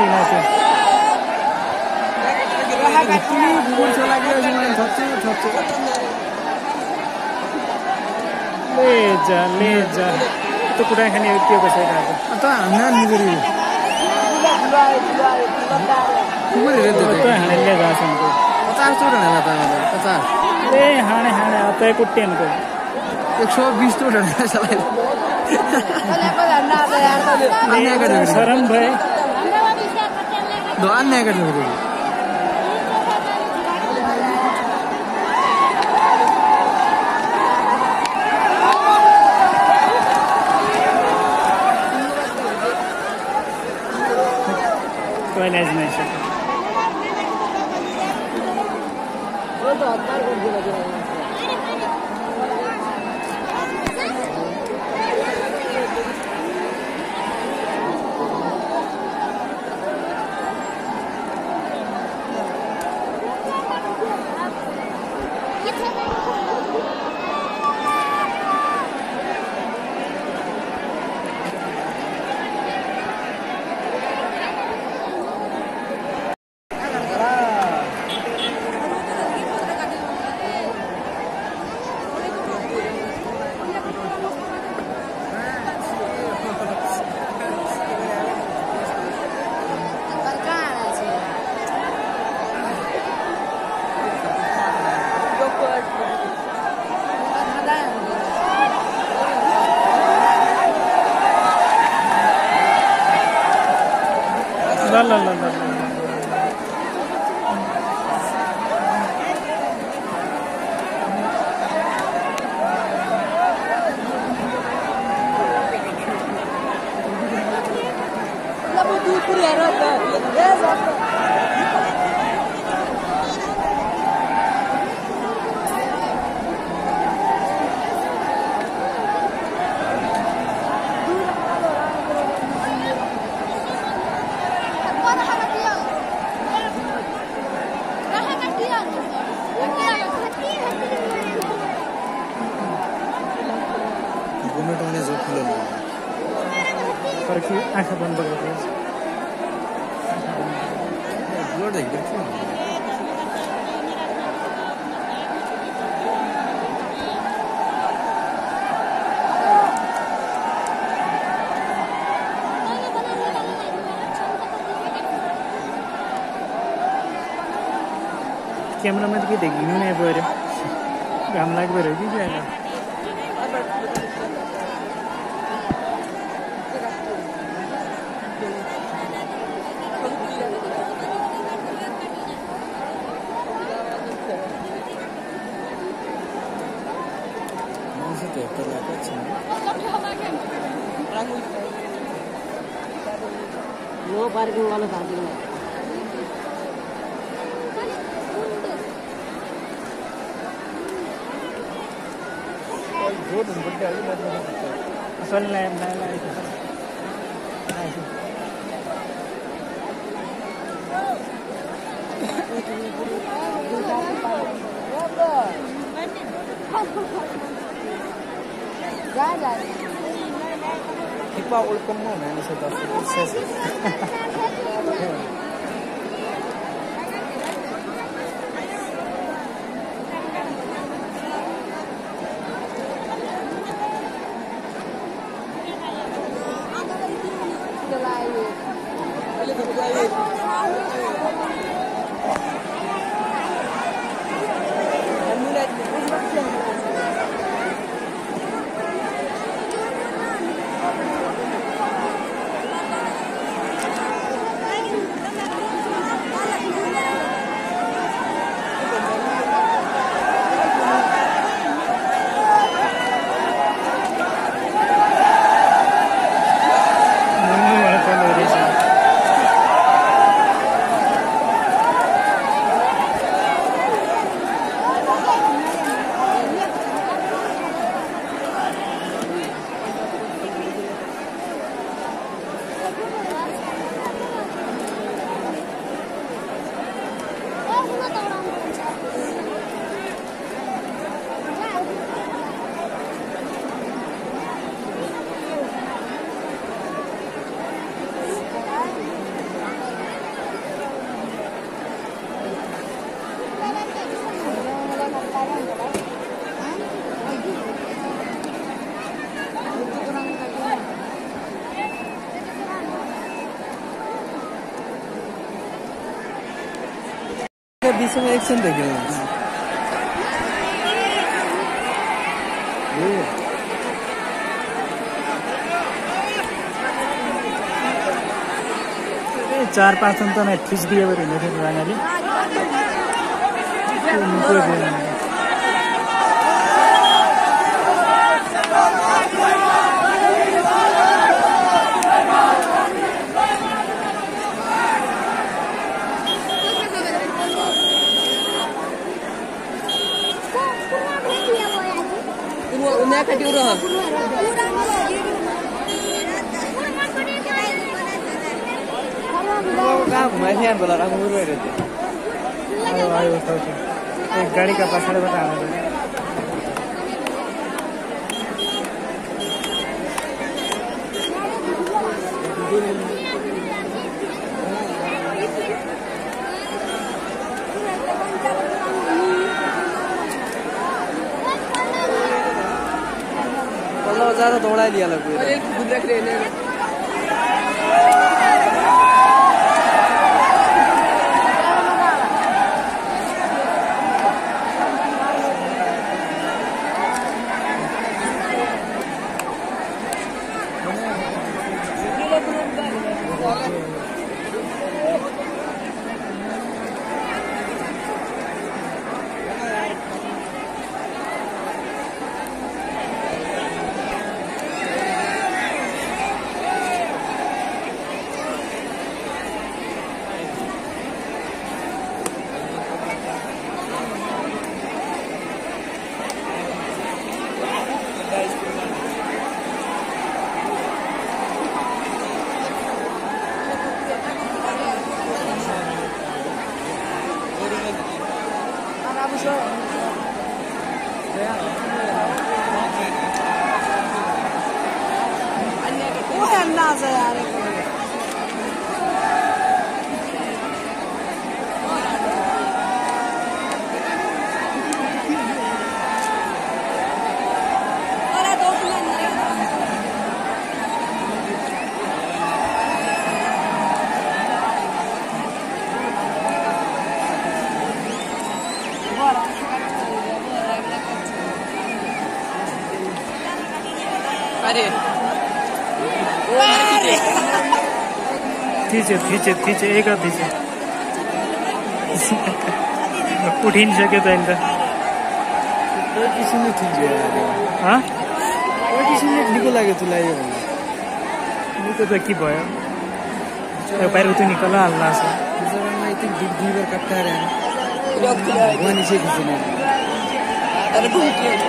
120 너 안 내가 좀 그래. Camera में तो क्या देखी नहीं है बोले काम लायक बोले कि क्या है वो पार्किंग वाला पार्किंग है Soalnya lain-lain itu. Jalan. Kita ulkom mana ni sudah sukses. 비서가 액션 되게. चार पांच तो ना खींच दिए बड़े नहीं थे पुराने वाली उनको भी 내가 같이 울어. ज़्यादा दौड़ा लिया लगता है। और एक गुंडा खेलने पीछे एक और पीछे उठ ही नहीं सके तो इनका किसी ने ठीक है हाँ किसी ने निकला के तुला ये निकल तो की भाई पैर उतने निकला अल्लाह से जरा मैं इतनी बिग बीवर कट्टा रहे वो नीचे किसी ने अरे बहुत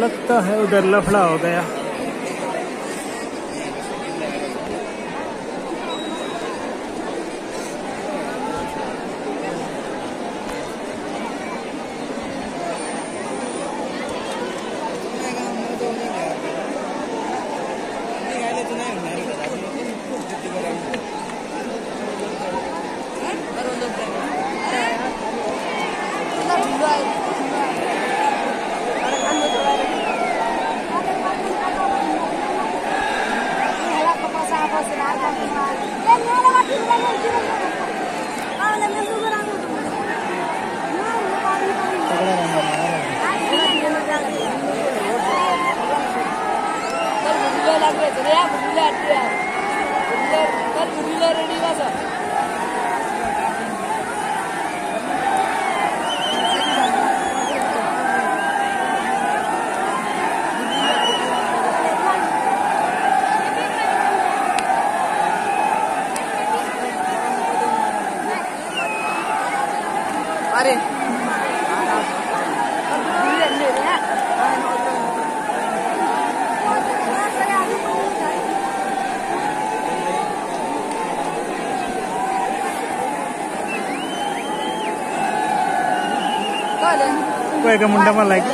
लगता है उधर लफड़ा हो गया अरे का मुंडा में लाइक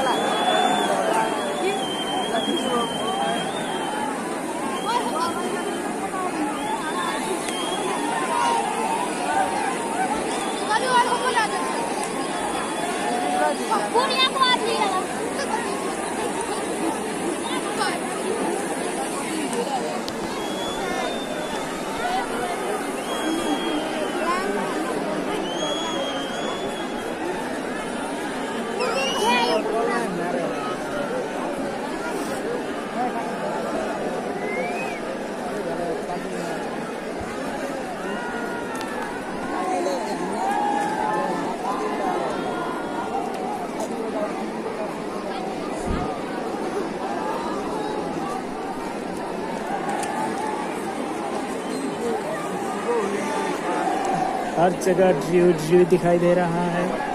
हर जगह जीव जीव दिखाई दे रहा है।